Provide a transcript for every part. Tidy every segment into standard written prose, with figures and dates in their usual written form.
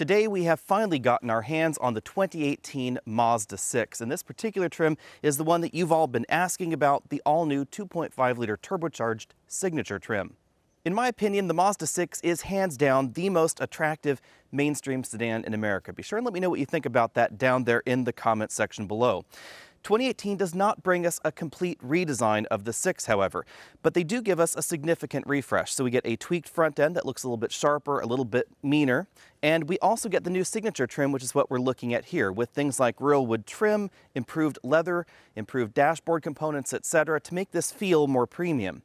Today we have finally gotten our hands on the 2018 Mazda 6, and this particular trim is the one that you've all been asking about, the all-new 2.5-liter turbocharged Signature trim. In my opinion, the Mazda 6 is hands down the most attractive mainstream sedan in America. Be sure and let me know what you think about that down there in the comments section below. 2018 does not bring us a complete redesign of the 6, however, but they do give us a significant refresh. So we get a tweaked front end that looks a little bit sharper, a little bit meaner, and we also get the new Signature trim, which is what we're looking at here, with things like real wood trim, improved leather, improved dashboard components, etc., to make this feel more premium.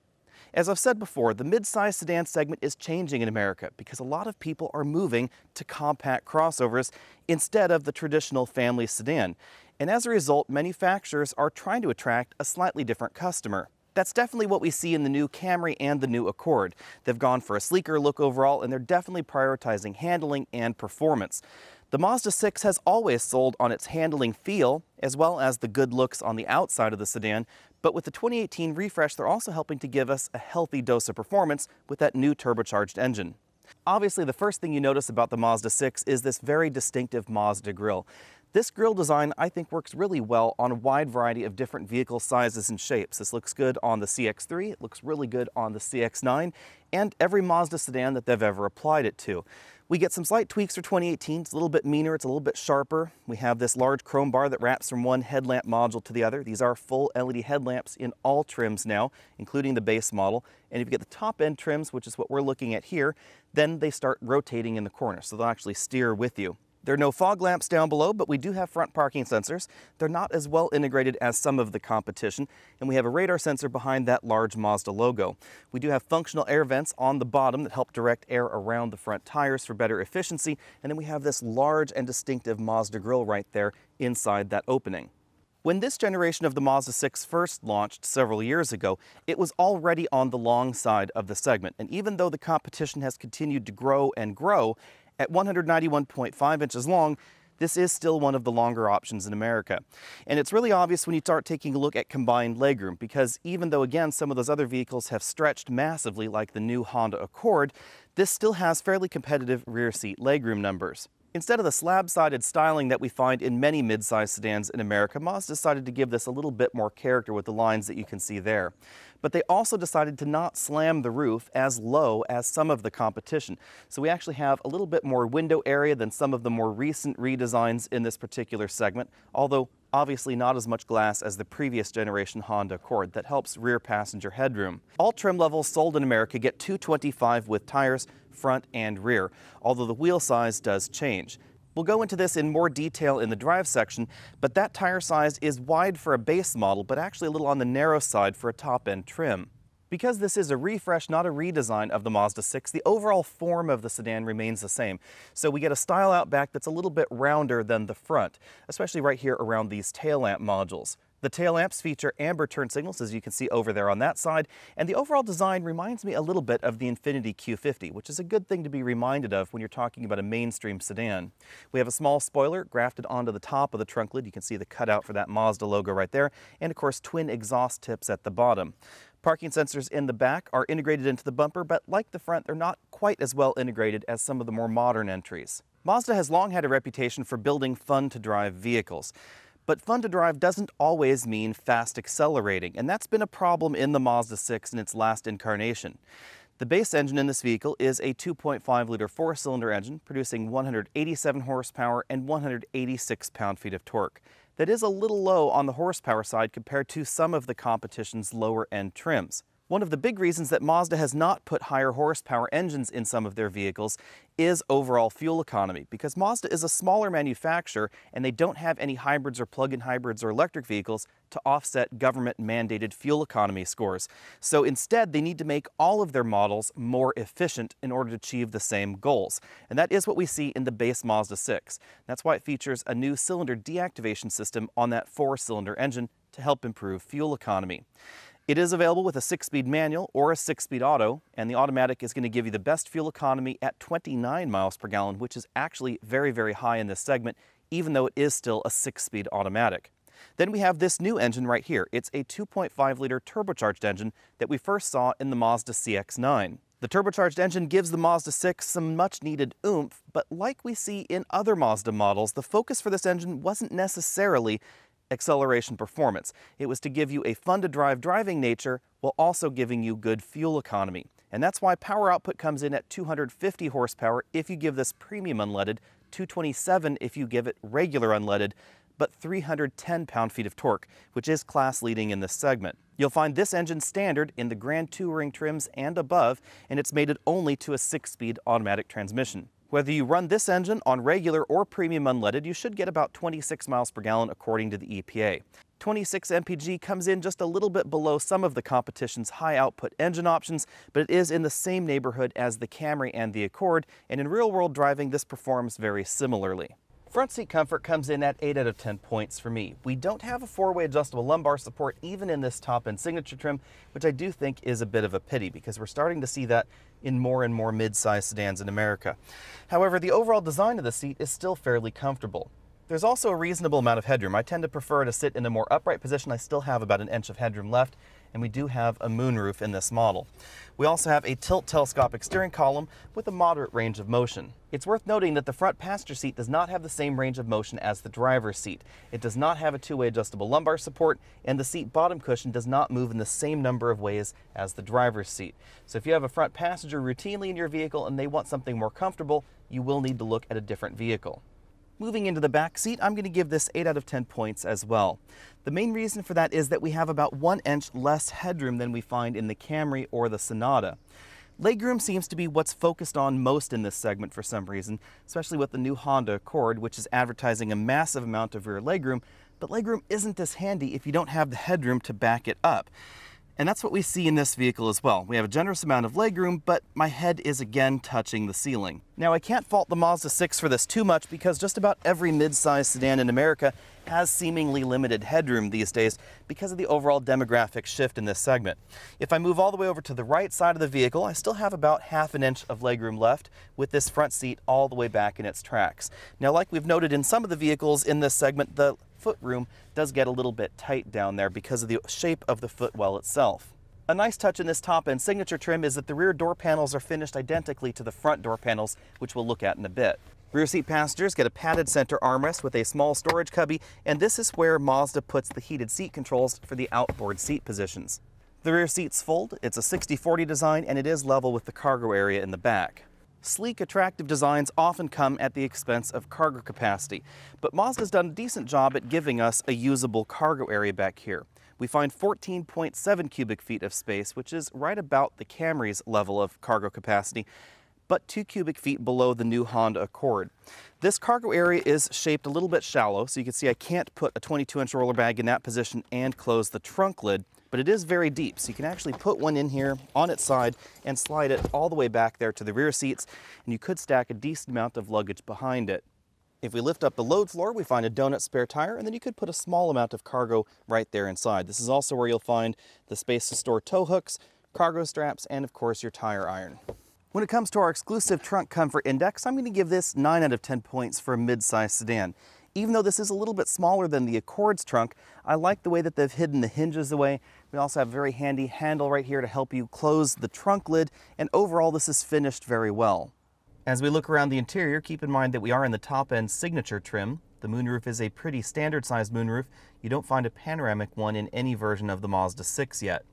As I've said before, the mid-size sedan segment is changing in America because a lot of people are moving to compact crossovers instead of the traditional family sedan. And as a result, manufacturers are trying to attract a slightly different customer. That's definitely what we see in the new Camry and the new Accord. They've gone for a sleeker look overall, and they're definitely prioritizing handling and performance. The Mazda 6 has always sold on its handling feel, as well as the good looks on the outside of the sedan, but with the 2018 refresh, they're also helping to give us a healthy dose of performance with that new turbocharged engine. Obviously, the first thing you notice about the Mazda 6 is this very distinctive Mazda grille. This grille design, I think, works really well on a wide variety of different vehicle sizes and shapes. This looks good on the CX-3, it looks really good on the CX-9, and every Mazda sedan that they've ever applied it to. We get some slight tweaks for 2018. It's a little bit meaner, it's a little bit sharper. We have this large chrome bar that wraps from one headlamp module to the other. These are full LED headlamps in all trims now, including the base model. And if you get the top end trims, which is what we're looking at here, then they start rotating in the corner, so they'll actually steer with you. There are no fog lamps down below, but we do have front parking sensors. They're not as well integrated as some of the competition, and we have a radar sensor behind that large Mazda logo. We do have functional air vents on the bottom that help direct air around the front tires for better efficiency, and then we have this large and distinctive Mazda grille right there inside that opening. When this generation of the Mazda 6 first launched several years ago, it was already on the long side of the segment, and even though the competition has continued to grow and grow, at 191.5 inches long, this is still one of the longer options in America. And it's really obvious when you start taking a look at combined legroom, because even though, again, some of those other vehicles have stretched massively, like the new Honda Accord, this still has fairly competitive rear seat legroom numbers. Instead of the slab-sided styling that we find in many mid-size sedans in America, Mazda decided to give this a little bit more character with the lines that you can see there. But they also decided to not slam the roof as low as some of the competition. So we actually have a little bit more window area than some of the more recent redesigns in this particular segment, although obviously not as much glass as the previous generation Honda Accord that helps rear passenger headroom. All trim levels sold in America get 225 with tires, front and rear, although the wheel size does change. We'll go into this in more detail in the drive section, but that tire size is wide for a base model, but actually a little on the narrow side for a top-end trim. Because this is a refresh, not a redesign of the Mazda 6, the overall form of the sedan remains the same. So we get a style out back that's a little bit rounder than the front, especially right here around these tail lamp modules. The tail lamps feature amber turn signals, as you can see over there on that side, and the overall design reminds me a little bit of the Infiniti Q50, which is a good thing to be reminded of when you're talking about a mainstream sedan. We have a small spoiler grafted onto the top of the trunk lid. You can see the cutout for that Mazda logo right there, and of course twin exhaust tips at the bottom. Parking sensors in the back are integrated into the bumper, but like the front, they're not quite as well integrated as some of the more modern entries. Mazda has long had a reputation for building fun-to-drive vehicles. But fun-to-drive doesn't always mean fast accelerating, and that's been a problem in the Mazda 6 in its last incarnation. The base engine in this vehicle is a 2.5-liter four-cylinder engine producing 187 horsepower and 186 pound-feet of torque. That is a little low on the horsepower side compared to some of the competition's lower-end trims. One of the big reasons that Mazda has not put higher horsepower engines in some of their vehicles is overall fuel economy, because Mazda is a smaller manufacturer and they don't have any hybrids or plug-in hybrids or electric vehicles to offset government-mandated fuel economy scores. So instead, they need to make all of their models more efficient in order to achieve the same goals. And that is what we see in the base Mazda 6. That's why it features a new cylinder deactivation system on that four-cylinder engine to help improve fuel economy. It is available with a 6-speed manual or a 6-speed auto, and the automatic is going to give you the best fuel economy at 29 miles per gallon, which is actually very, very high in this segment, even though it is still a 6-speed automatic. Then we have this new engine right here. It's a 2.5-liter turbocharged engine that we first saw in the Mazda CX-9. The turbocharged engine gives the Mazda 6 some much-needed oomph, but like we see in other Mazda models, the focus for this engine wasn't necessarily acceleration performance. It was to give you a fun-to-drive driving nature while also giving you good fuel economy. And that's why power output comes in at 250 horsepower if you give this premium unleaded, 227 if you give it regular unleaded, but 310 pound-feet of torque, which is class-leading in this segment. You'll find this engine standard in the Grand Touring trims and above, and it's mated only to a 6-speed automatic transmission. Whether you run this engine on regular or premium unleaded, you should get about 26 miles per gallon according to the EPA. 26 MPG comes in just a little bit below some of the competition's high-output engine options, but it is in the same neighborhood as the Camry and the Accord, and in real-world driving this performs very similarly. Front seat comfort comes in at 8 out of 10 points for me. We don't have a 4-way adjustable lumbar support even in this top-end signature trim, which I do think is a bit of a pity because we're starting to see that in more and more mid-sized sedans in America. However, the overall design of the seat is still fairly comfortable. There's also a reasonable amount of headroom. I tend to prefer to sit in a more upright position. I still have about an inch of headroom left, and we do have a moonroof in this model. We also have a tilt telescopic steering column with a moderate range of motion. It's worth noting that the front passenger seat does not have the same range of motion as the driver's seat. It does not have a 2-way adjustable lumbar support, and the seat bottom cushion does not move in the same number of ways as the driver's seat. So if you have a front passenger routinely in your vehicle and they want something more comfortable, you will need to look at a different vehicle. Moving into the back seat, I'm going to give this 8 out of 10 points as well. The main reason for that is that we have about 1 inch less headroom than we find in the Camry or the Sonata. Legroom seems to be what's focused on most in this segment for some reason, especially with the new Honda Accord, which is advertising a massive amount of rear legroom, but legroom isn't as handy if you don't have the headroom to back it up. And that's what we see in this vehicle as well. We have a generous amount of legroom, but my head is again touching the ceiling. Now, I can't fault the Mazda 6 for this too much because just about every mid-sized sedan in America has seemingly limited headroom these days because of the overall demographic shift in this segment. If I move all the way over to the right side of the vehicle, I still have about half an inch of legroom left with this front seat all the way back in its tracks. Now, like we've noted in some of the vehicles in this segment, the footroom does get a little bit tight down there because of the shape of the footwell itself. A nice touch in this top-end signature trim is that the rear door panels are finished identically to the front door panels, which we'll look at in a bit. Rear seat passengers get a padded center armrest with a small storage cubby, and this is where Mazda puts the heated seat controls for the outboard seat positions. The rear seats fold, it's a 60/40 design, and it is level with the cargo area in the back. Sleek, attractive designs often come at the expense of cargo capacity, but Mazda's done a decent job at giving us a usable cargo area back here. We find 14.7 cubic feet of space, which is right about the Camry's level of cargo capacity, but 2 cubic feet below the new Honda Accord. This cargo area is shaped a little bit shallow, so you can see I can't put a 22-inch roller bag in that position and close the trunk lid, but it is very deep, so you can actually put one in here on its side and slide it all the way back there to the rear seats, and you could stack a decent amount of luggage behind it. If we lift up the load floor, we find a donut spare tire, and then you could put a small amount of cargo right there inside. This is also where you'll find the space to store tow hooks, cargo straps, and of course your tire iron. When it comes to our exclusive trunk comfort index, I'm going to give this 9 out of 10 points for a mid-size sedan. Even though this is a little bit smaller than the Accord's trunk, I like the way that they've hidden the hinges away. We also have a very handy handle right here to help you close the trunk lid, and overall this is finished very well. As we look around the interior, keep in mind that we are in the top-end signature trim. The moonroof is a pretty standard-sized moonroof. You don't find a panoramic one in any version of the Mazda 6 yet.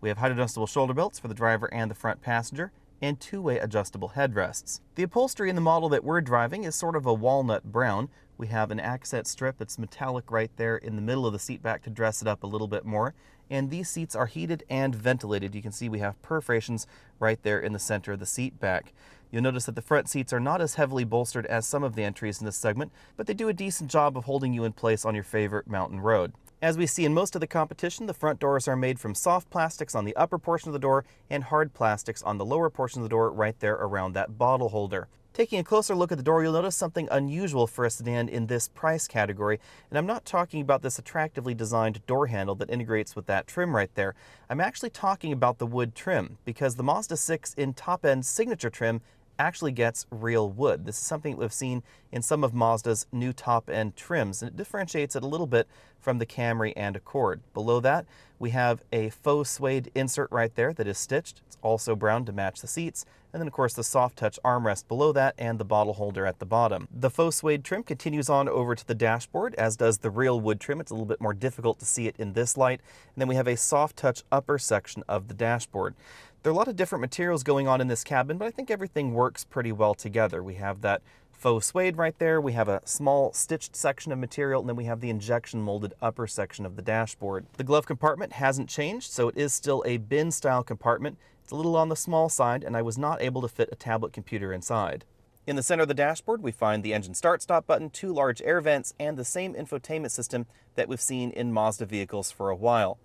We have height adjustable shoulder belts for the driver and the front passenger, and 2-way adjustable headrests. The upholstery in the model that we're driving is sort of a walnut brown. We have an accent strip, it's metallic right there in the middle of the seat back to dress it up a little bit more. And these seats are heated and ventilated. You can see we have perforations right there in the center of the seat back. You'll notice that the front seats are not as heavily bolstered as some of the entries in this segment, but they do a decent job of holding you in place on your favorite mountain road. As we see in most of the competition, the front doors are made from soft plastics on the upper portion of the door and hard plastics on the lower portion of the door right there around that bottle holder. Taking a closer look at the door, you'll notice something unusual for a sedan in this price category, and I'm not talking about this attractively designed door handle that integrates with that trim right there. I'm actually talking about the wood trim, because the Mazda 6 in top-end signature trim actually gets real wood. This is something that we've seen in some of Mazda's new top-end trims, and it differentiates it a little bit from the Camry and Accord. Below that, we have a faux suede insert right there that is stitched. It's also brown to match the seats. And then, of course, the soft touch armrest below that and the bottle holder at the bottom. The faux suede trim continues on over to the dashboard, as does the real wood trim. It's a little bit more difficult to see it in this light. And then we have a soft touch upper section of the dashboard. There are a lot of different materials going on in this cabin, but I think everything works pretty well together. We have that faux suede right there, we have a small stitched section of material, and then we have the injection molded upper section of the dashboard. The glove compartment hasn't changed, so it is still a bin style compartment. It's a little on the small side, and I was not able to fit a tablet computer inside. In the center of the dashboard, we find the engine start-stop button, two large air vents, and the same infotainment system that we've seen in Mazda vehicles for a while.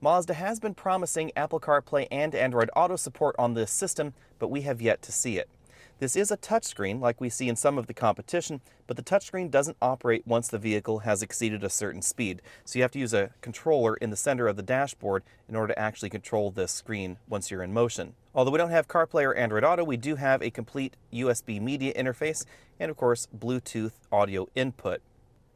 Mazda has been promising Apple CarPlay and Android Auto support on this system, but we have yet to see it. This is a touchscreen like we see in some of the competition, but the touchscreen doesn't operate once the vehicle has exceeded a certain speed. So you have to use a controller in the center of the dashboard in order to actually control this screen once you're in motion. Although we don't have CarPlay or Android Auto, we do have a complete USB media interface and, of course, Bluetooth audio input.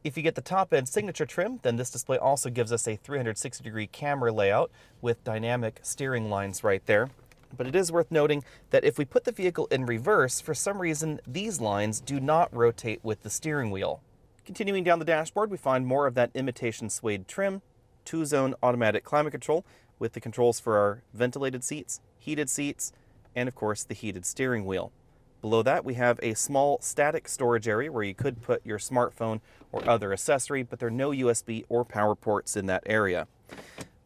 If you get the top-end signature trim, then this display also gives us a 360-degree camera layout with dynamic steering lines right there. But it is worth noting that if we put the vehicle in reverse, for some reason, these lines do not rotate with the steering wheel. Continuing down the dashboard, we find more of that imitation suede trim, two-zone automatic climate control with the controls for our ventilated seats, heated seats, and of course the heated steering wheel. Below that, we have a small static storage area where you could put your smartphone or other accessory, but there are no USB or power ports in that area.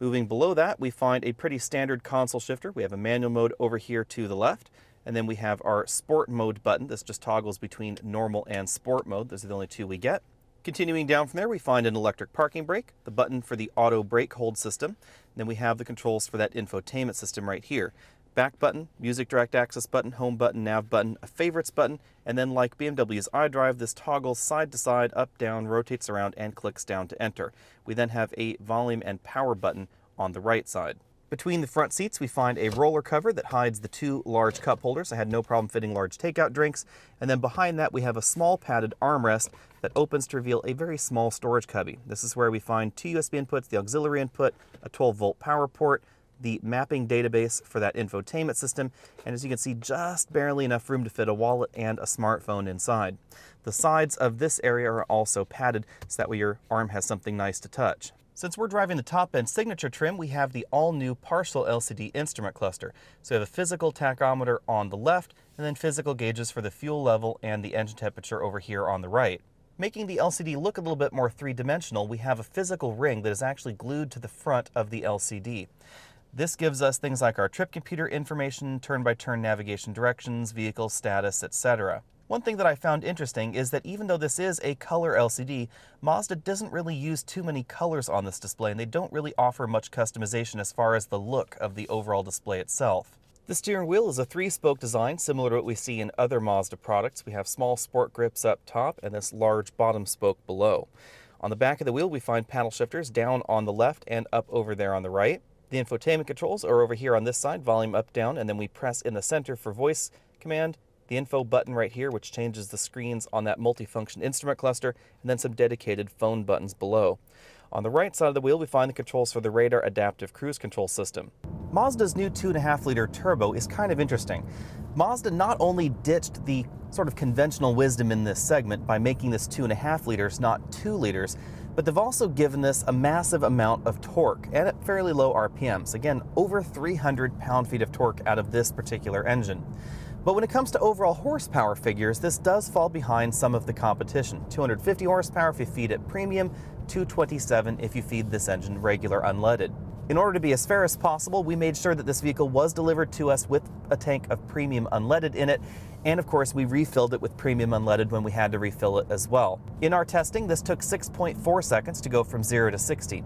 Moving below that, we find a pretty standard console shifter. We have a manual mode over here to the left, and then we have our sport mode button. This just toggles between normal and sport mode. Those are the only two we get. Continuing down from there, we find an electric parking brake, the button for the auto brake hold system, and then we have the controls for that infotainment system right here. Back button, music direct access button, home button, nav button, a favorites button, and then like BMW's iDrive, this toggles side to side, up, down, rotates around, and clicks down to enter. We then have a volume and power button on the right side. Between the front seats, we find a roller cover that hides the two large cup holders. I had no problem fitting large takeout drinks. And then behind that, we have a small padded armrest that opens to reveal a very small storage cubby. This is where we find two USB inputs, the auxiliary input, a 12-volt power port, the mapping database for that infotainment system, and as you can see, just barely enough room to fit a wallet and a smartphone inside. The sides of this area are also padded, so that way your arm has something nice to touch. Since we're driving the top-end signature trim, we have the all-new partial LCD instrument cluster. So we have a physical tachometer on the left, and then physical gauges for the fuel level and the engine temperature over here on the right. Making the LCD look a little bit more three-dimensional, we have a physical ring that is actually glued to the front of the LCD. This gives us things like our trip computer information, turn-by-turn navigation directions, vehicle status, etc. One thing that I found interesting is that even though this is a color LCD, Mazda doesn't really use too many colors on this display, and they don't really offer much customization as far as the look of the overall display itself. The steering wheel is a three-spoke design, similar to what we see in other Mazda products. We have small sport grips up top and this large bottom spoke below. On the back of the wheel, we find paddle shifters down on the left and up over there on the right. The infotainment controls are over here on this side, volume up, down, and then we press in the center for voice command, the info button right here, which changes the screens on that multifunction instrument cluster, and then some dedicated phone buttons below. On the right side of the wheel, we find the controls for the radar adaptive cruise control system. Mazda's new 2.5-liter turbo is kind of interesting. Mazda not only ditched the sort of conventional wisdom in this segment by making this 2.5 liters, not 2 liters, but they've also given this a massive amount of torque and at fairly low RPMs. Again, over 300 pound-feet of torque out of this particular engine. But when it comes to overall horsepower figures, this does fall behind some of the competition. 250 horsepower if you feed it premium, 227 if you feed this engine regular unleaded. In order to be as fair as possible, we made sure that this vehicle was delivered to us with a tank of premium unleaded in it, and of course we refilled it with premium unleaded when we had to refill it as well. In our testing, this took 6.4 seconds to go from 0 to 60.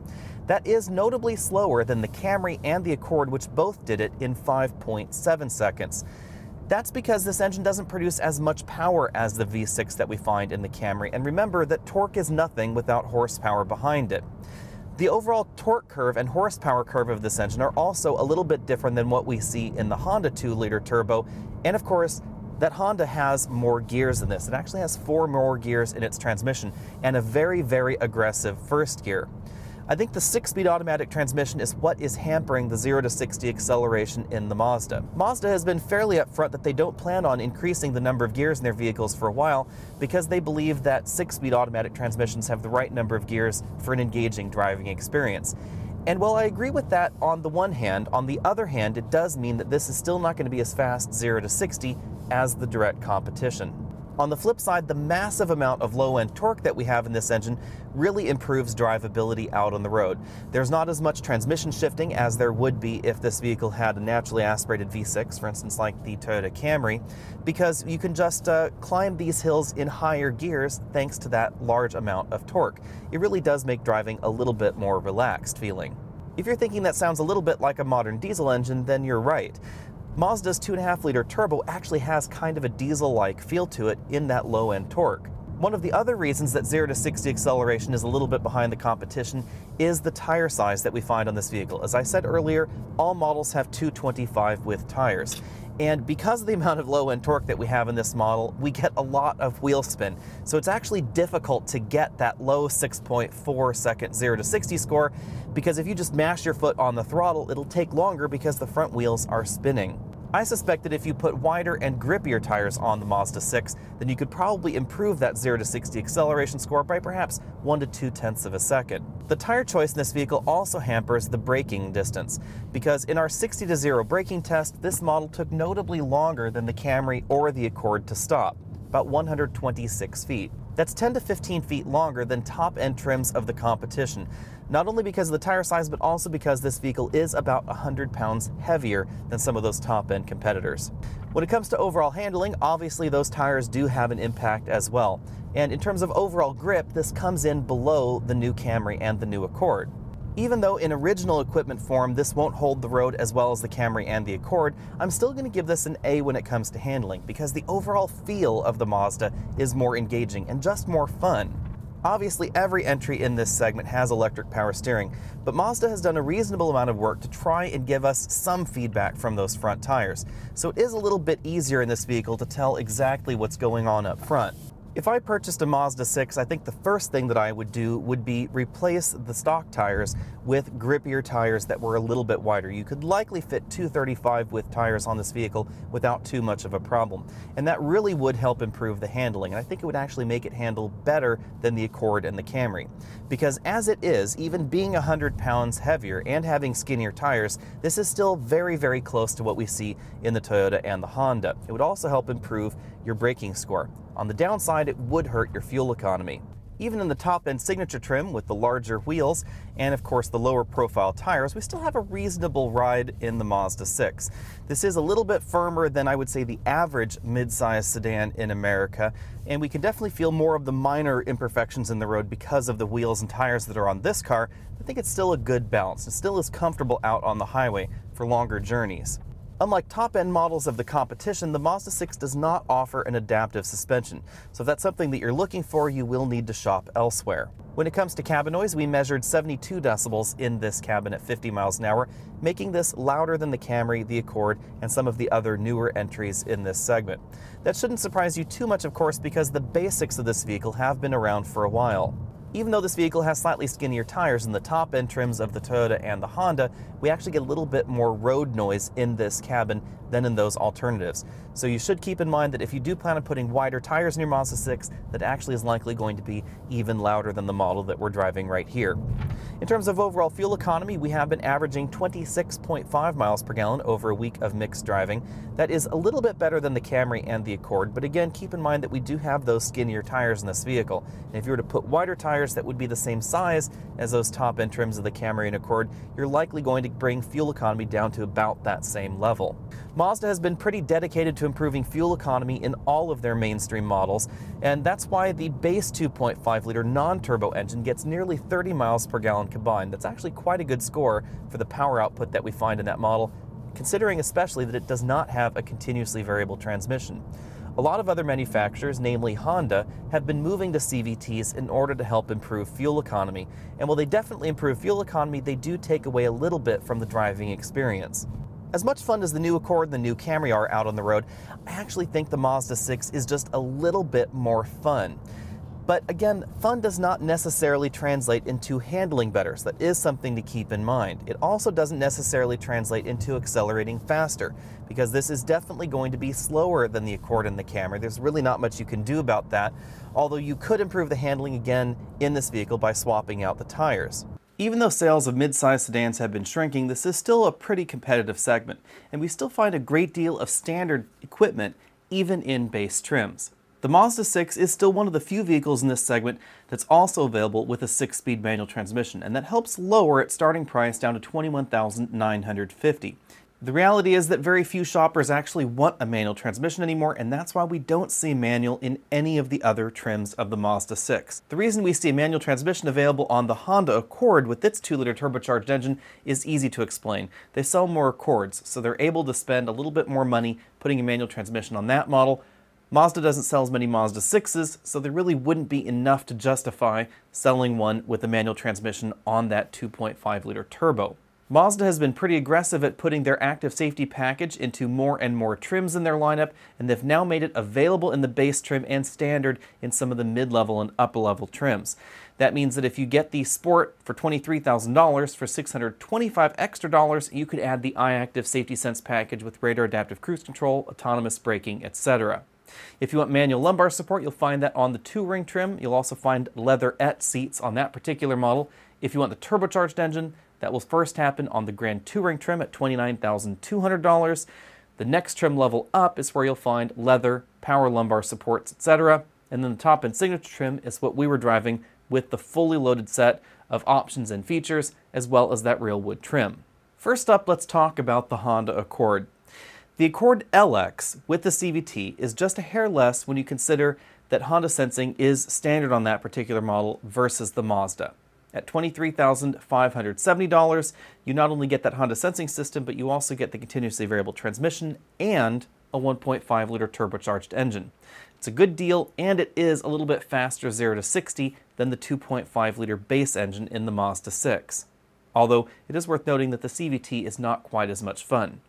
That is notably slower than the Camry and the Accord, which both did it in 5.7 seconds. That's because this engine doesn't produce as much power as the V6 that we find in the Camry, and remember that torque is nothing without horsepower behind it. The overall torque curve and horsepower curve of this engine are also a little bit different than what we see in the Honda 2-liter turbo, and of course, that Honda has more gears than this. It actually has 4 more gears in its transmission and a very, very aggressive first gear. I think the 6-speed automatic transmission is what is hampering the 0 to 60 acceleration in the Mazda. Mazda has been fairly upfront that they don't plan on increasing the number of gears in their vehicles for a while because they believe that 6-speed automatic transmissions have the right number of gears for an engaging driving experience. And while I agree with that on the one hand, on the other hand, it does mean that this is still not going to be as fast 0 to 60 as the direct competition. On the flip side, the massive amount of low-end torque that we have in this engine really improves drivability out on the road. There's not as much transmission shifting as there would be if this vehicle had a naturally aspirated V6, for instance, like the Toyota Camry, because you can just climb these hills in higher gears thanks to that large amount of torque. It really does make driving a little bit more relaxed feeling. If you're thinking that sounds a little bit like a modern diesel engine, then you're right. Mazda's 2.5-liter turbo actually has kind of a diesel-like feel to it in that low-end torque. One of the other reasons that 0 to 60 acceleration is a little bit behind the competition is the tire size that we find on this vehicle. As I said earlier, all models have 225 width tires. And because of the amount of low-end torque that we have in this model, we get a lot of wheel spin. So it's actually difficult to get that low 6.4-second 0 to 60 score, because if you just mash your foot on the throttle, it'll take longer because the front wheels are spinning. I suspect that if you put wider and grippier tires on the Mazda 6, then you could probably improve that 0 to 60 acceleration score by perhaps 1 to 2/10 of a second. The tire choice in this vehicle also hampers the braking distance, because in our 60 to 0 braking test, this model took notably longer than the Camry or the Accord to stop, about 126 feet. That's 10 to 15 feet longer than top-end trims of the competition, not only because of the tire size, but also because this vehicle is about 100 pounds heavier than some of those top-end competitors. When it comes to overall handling, obviously those tires do have an impact as well. And in terms of overall grip, this comes in below the new Camry and the new Accord. Even though in original equipment form this won't hold the road as well as the Camry and the Accord, I'm still going to give this an A when it comes to handling, because the overall feel of the Mazda is more engaging and just more fun. Obviously, every entry in this segment has electric power steering, but Mazda has done a reasonable amount of work to try and give us some feedback from those front tires, so it is a little bit easier in this vehicle to tell exactly what's going on up front. If I purchased a Mazda 6, I think the first thing that I would do would be replace the stock tires with grippier tires that were a little bit wider. You could likely fit 235 width tires on this vehicle without too much of a problem. And that really would help improve the handling. And I think it would actually make it handle better than the Accord and the Camry. Because as it is, even being 100 pounds heavier and having skinnier tires, this is still very, very close to what we see in the Toyota and the Honda. It would also help improve your braking score. On the downside, it would hurt your fuel economy. Even in the top-end signature trim with the larger wheels and, of course, the lower profile tires, we still have a reasonable ride in the Mazda 6. This is a little bit firmer than, I would say, the average mid-size sedan in America, and we can definitely feel more of the minor imperfections in the road because of the wheels and tires that are on this car. I think it's still a good balance. It still is comfortable out on the highway for longer journeys. Unlike top-end models of the competition, the Mazda 6 does not offer an adaptive suspension, so if that's something that you're looking for, you will need to shop elsewhere. When it comes to cabin noise, we measured 72 decibels in this cabin at 50 miles an hour, making this louder than the Camry, the Accord, and some of the other newer entries in this segment. That shouldn't surprise you too much, of course, because the basics of this vehicle have been around for a while. Even though this vehicle has slightly skinnier tires in the top-end trims of the Toyota and the Honda, we actually get a little bit more road noise in this cabin than in those alternatives. So you should keep in mind that if you do plan on putting wider tires in your Mazda 6, that actually is likely going to be even louder than the model that we're driving right here. In terms of overall fuel economy, we have been averaging 26.5 miles per gallon over a week of mixed driving. That is a little bit better than the Camry and the Accord, but again, keep in mind that we do have those skinnier tires in this vehicle. And if you were to put wider tires that would be the same size as those top-end trims of the Camry and Accord, you're likely going to bring fuel economy down to about that same level. Mazda has been pretty dedicated to improving fuel economy in all of their mainstream models, and that's why the base 2.5-liter non-turbo engine gets nearly 30 miles per gallon combined. That's actually quite a good score for the power output that we find in that model, considering especially that it does not have a continuously variable transmission. A lot of other manufacturers, namely Honda, have been moving to CVTs in order to help improve fuel economy. And while they definitely improve fuel economy, they do take away a little bit from the driving experience. As much fun as the new Accord and the new Camry are out on the road, I actually think the Mazda 6 is just a little bit more fun. But again, fun does not necessarily translate into handling better, so that is something to keep in mind. It also doesn't necessarily translate into accelerating faster, because this is definitely going to be slower than the Accord and the Camry. There's really not much you can do about that, although you could improve the handling again in this vehicle by swapping out the tires. Even though sales of mid-size sedans have been shrinking, this is still a pretty competitive segment, and we still find a great deal of standard equipment even in base trims. The Mazda 6 is still one of the few vehicles in this segment that's also available with a 6-speed manual transmission, and that helps lower its starting price down to $21,950. The reality is that very few shoppers actually want a manual transmission anymore, and that's why we don't see manual in any of the other trims of the Mazda 6. The reason we see a manual transmission available on the Honda Accord with its 2-liter turbocharged engine is easy to explain. They sell more Accords, so they're able to spend a little bit more money putting a manual transmission on that model. Mazda doesn't sell as many Mazda 6s, so there really wouldn't be enough to justify selling one with a manual transmission on that 2.5-liter turbo. Mazda has been pretty aggressive at putting their active safety package into more and more trims in their lineup, and they've now made it available in the base trim and standard in some of the mid-level and upper-level trims. That means that if you get the Sport for $23,000, for $625 extra dollars, you could add the iActive Safety Sense package with radar adaptive cruise control, autonomous braking, etc. If you want manual lumbar support, you'll find that on the 2-ring trim. You'll also find leatherette seats on that particular model. If you want the turbocharged engine, that will first happen on the Grand 2-ring trim at $29,200. The next trim level up is where you'll find leather, power lumbar supports, etc. And then the top-end signature trim is what we were driving with the fully loaded set of options and features, as well as that real wood trim. First up, let's talk about the Honda Accord. The Accord LX with the CVT is just a hair less when you consider that Honda Sensing is standard on that particular model versus the Mazda. At $23,570, you not only get that Honda Sensing system, but you also get the continuously variable transmission and a 1.5-liter turbocharged engine. It's a good deal, and it is a little bit faster 0 to 60 than the 2.5-liter base engine in the Mazda 6. Although it is worth noting that the CVT is not quite as much fun.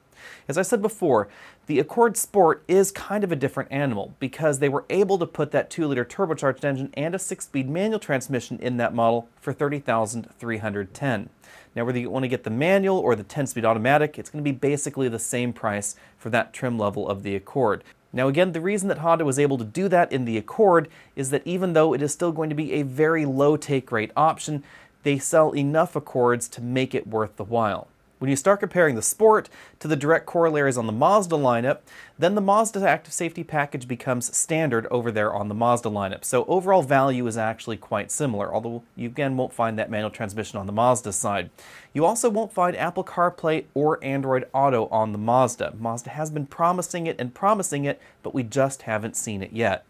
As I said before, the Accord Sport is kind of a different animal because they were able to put that 2-liter turbocharged engine and a 6-speed manual transmission in that model for $30,310. Now, whether you want to get the manual or the 10-speed automatic, it's going to be basically the same price for that trim level of the Accord. Now again, the reason that Honda was able to do that in the Accord is that even though it is still going to be a very low take rate option, they sell enough Accords to make it worth the while. When you start comparing the Sport to the direct corollaries on the Mazda lineup, then the Mazda Active Safety Package becomes standard over there on the Mazda lineup. So overall value is actually quite similar, although you again won't find that manual transmission on the Mazda side. You also won't find Apple CarPlay or Android Auto on the Mazda. Mazda has been promising it, but we just haven't seen it yet.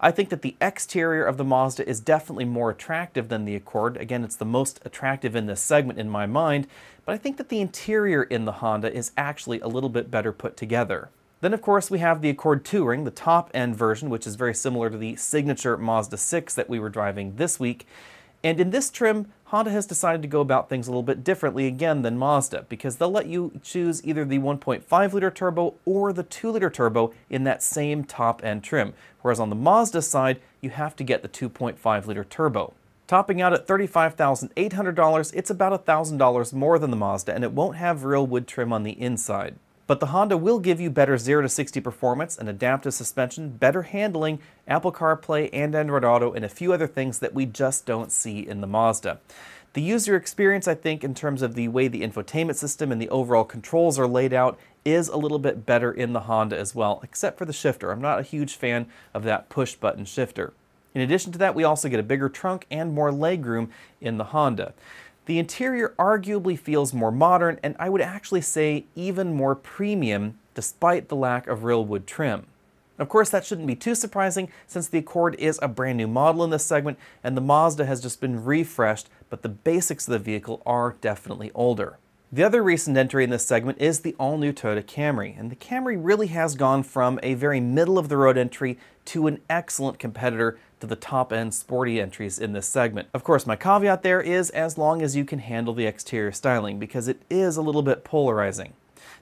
I think that the exterior of the Mazda is definitely more attractive than the Accord. Again, it's the most attractive in this segment in my mind, but I think that the interior in the Honda is actually a little bit better put together. Then, of course, we have the Accord 2-ring, the top-end version, which is very similar to the signature Mazda 6 that we were driving this week. And in this trim, Honda has decided to go about things a little bit differently again than Mazda, because they'll let you choose either the 1.5-liter turbo or the 2-liter turbo in that same top-end trim, whereas on the Mazda side, you have to get the 2.5-liter turbo. Topping out at $35,800, it's about $1,000 more than the Mazda, and it won't have real wood trim on the inside. But the Honda will give you better 0 to 60 performance, an adaptive suspension, better handling, Apple CarPlay and Android Auto, and a few other things that we just don't see in the Mazda. The user experience, I think, in terms of the way the infotainment system and the overall controls are laid out, is a little bit better in the Honda as well, except for the shifter. I'm not a huge fan of that push-button shifter. In addition to that, we also get a bigger trunk and more legroom in the Honda. The interior arguably feels more modern, and I would actually say even more premium, despite the lack of real wood trim. Of course, that shouldn't be too surprising, since the Accord is a brand new model in this segment, and the Mazda has just been refreshed, but the basics of the vehicle are definitely older. The other recent entry in this segment is the all-new Toyota Camry, and the Camry really has gone from a very middle-of-the-road entry to an excellent competitor to the top-end sporty entries in this segment. Of course, my caveat there is as long as you can handle the exterior styling, because it is a little bit polarizing.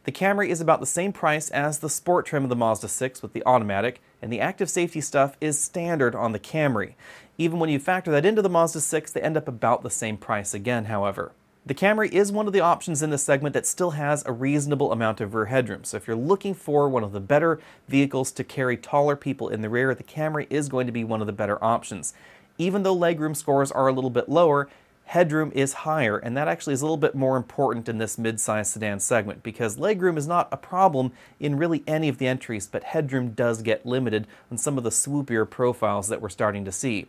The Camry is about the same price as the Sport trim of the Mazda 6 with the automatic, and the active safety stuff is standard on the Camry. Even when you factor that into the Mazda 6, they end up about the same price again, however. The Camry is one of the options in this segment that still has a reasonable amount of rear headroom, so if you're looking for one of the better vehicles to carry taller people in the rear, the Camry is going to be one of the better options. Even though legroom scores are a little bit lower, headroom is higher, and that actually is a little bit more important in this mid-size sedan segment, because legroom is not a problem in really any of the entries, but headroom does get limited on some of the swoopier profiles that we're starting to see.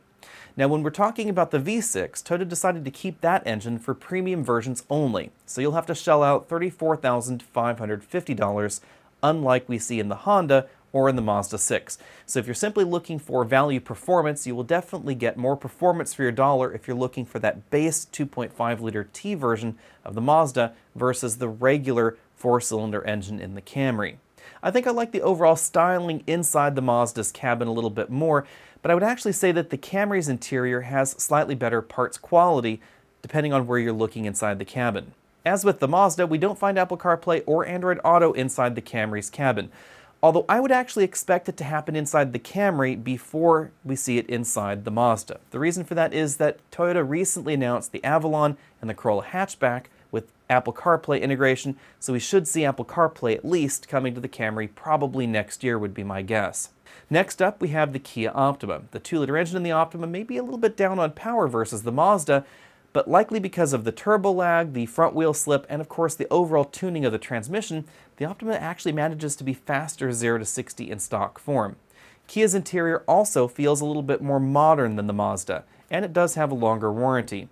Now, when we're talking about the V6, Toyota decided to keep that engine for premium versions only, so you'll have to shell out $34,550, unlike we see in the Honda or in the Mazda 6. So if you're simply looking for value performance, you will definitely get more performance for your dollar if you're looking for that base 2.5 liter T version of the Mazda versus the regular 4-cylinder engine in the Camry. I think I like the overall styling inside the Mazda's cabin a little bit more, but I would actually say that the Camry's interior has slightly better parts quality depending on where you're looking inside the cabin. As with the Mazda, we don't find Apple CarPlay or Android Auto inside the Camry's cabin, although I would actually expect it to happen inside the Camry before we see it inside the Mazda. The reason for that is that Toyota recently announced the Avalon and the Corolla hatchback with Apple CarPlay integration, so we should see Apple CarPlay at least coming to the Camry probably next year would be my guess. Next up, we have the Kia Optima. The 2-liter engine in the Optima may be a little bit down on power versus the Mazda, but likely because of the turbo lag, the front wheel slip, and of course the overall tuning of the transmission, the Optima actually manages to be faster 0 to 60 in stock form. Kia's interior also feels a little bit more modern than the Mazda, and it does have a longer warranty.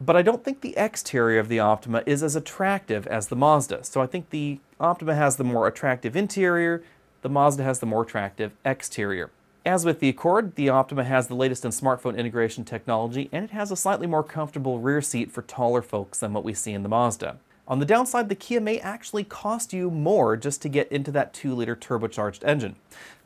But I don't think the exterior of the Optima is as attractive as the Mazda, so I think the Optima has the more attractive interior, the Mazda has the more attractive exterior. As with the Accord, the Optima has the latest in smartphone integration technology, and it has a slightly more comfortable rear seat for taller folks than what we see in the Mazda. On the downside, the Kia may actually cost you more just to get into that 2-liter turbocharged engine.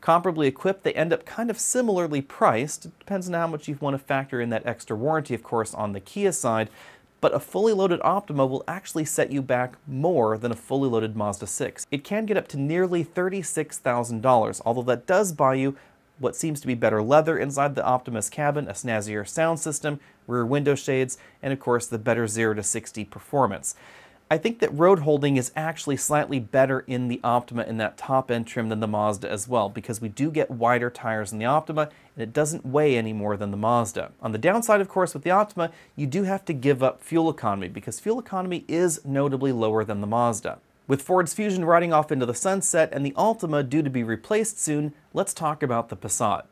Comparably equipped, they end up kind of similarly priced. It depends on how much you want to factor in that extra warranty, of course, on the Kia side, but a fully loaded Optima will actually set you back more than a fully loaded Mazda 6. It can get up to nearly $36,000, although that does buy you what seems to be better leather inside the Optima's cabin, a snazzier sound system, rear window shades, and of course the better 0 to 60 performance. I think that road holding is actually slightly better in the Optima in that top end trim than the Mazda as well, because we do get wider tires in the Optima and it doesn't weigh any more than the Mazda. On the downside, of course, with the Optima, you do have to give up fuel economy because fuel economy is notably lower than the Mazda. With Ford's Fusion riding off into the sunset and the Altima due to be replaced soon, let's talk about the Passat.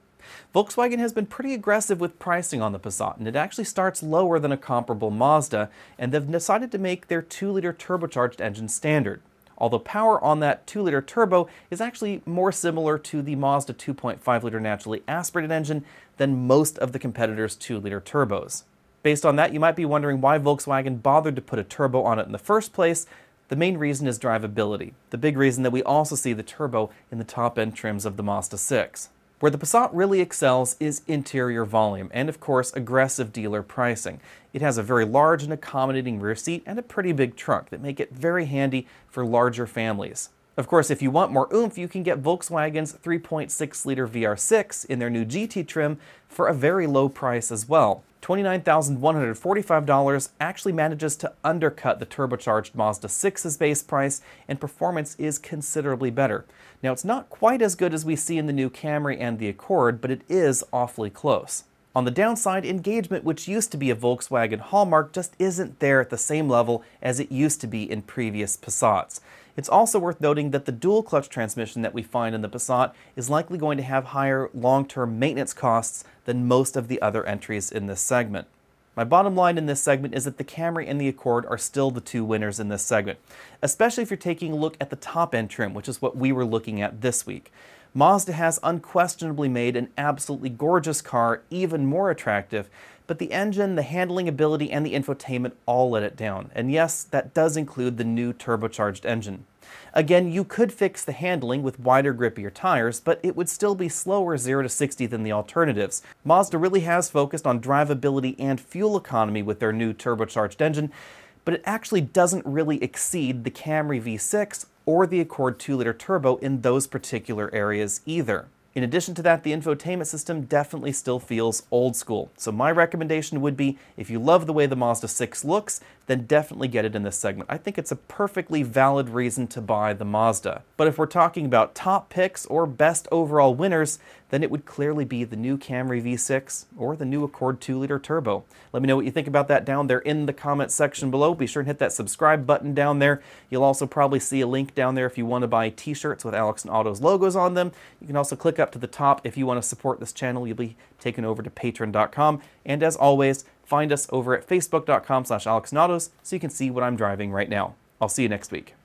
Volkswagen has been pretty aggressive with pricing on the Passat, and it actually starts lower than a comparable Mazda, and they've decided to make their 2-liter turbocharged engine standard, although power on that 2-liter turbo is actually more similar to the Mazda 2.5-liter naturally aspirated engine than most of the competitors' 2-liter turbos. Based on that, you might be wondering why Volkswagen bothered to put a turbo on it in the first place. The main reason is drivability, the big reason that we also see the turbo in the top-end trims of the Mazda 6. Where the Passat really excels is interior volume and, of course, aggressive dealer pricing. It has a very large and accommodating rear seat and a pretty big trunk that make it very handy for larger families. Of course, if you want more oomph, you can get Volkswagen's 3.6-liter VR6 in their new GT trim for a very low price as well. $29,145 actually manages to undercut the turbocharged Mazda 6's base price, and performance is considerably better. Now, it's not quite as good as we see in the new Camry and the Accord, but it is awfully close. On the downside, engagement, which used to be a Volkswagen hallmark, just isn't there at the same level as it used to be in previous Passats. It's also worth noting that the dual-clutch transmission that we find in the Passat is likely going to have higher long-term maintenance costs than most of the other entries in this segment. My bottom line in this segment is that the Camry and the Accord are still the two winners in this segment, especially if you're taking a look at the top-end trim, which is what we were looking at this week. Mazda has unquestionably made an absolutely gorgeous car even more attractive, but the engine, the handling ability, and the infotainment all let it down. And yes, that does include the new turbocharged engine. Again, you could fix the handling with wider, grippier tires, but it would still be slower 0 to 60 than the alternatives. Mazda really has focused on drivability and fuel economy with their new turbocharged engine, but it actually doesn't really exceed the Camry V6 or the Accord 2-liter turbo in those particular areas either. In addition to that, the infotainment system definitely still feels old school. So my recommendation would be, if you love the way the Mazda 6 looks, then definitely get it in this segment. I think it's a perfectly valid reason to buy the Mazda. But if we're talking about top picks or best overall winners, then it would clearly be the new Camry V6 or the new Accord 2.0 L Turbo. Let me know what you think about that down there in the comment section below. Be sure and hit that subscribe button down there. You'll also probably see a link down there if you want to buy t-shirts with Alex and Auto's logos on them. You can also click up to the top if you want to support this channel. You'll be taken over to patreon.com. And as always, find us over at facebook.com/AlexandAutos so you can see what I'm driving right now. I'll see you next week.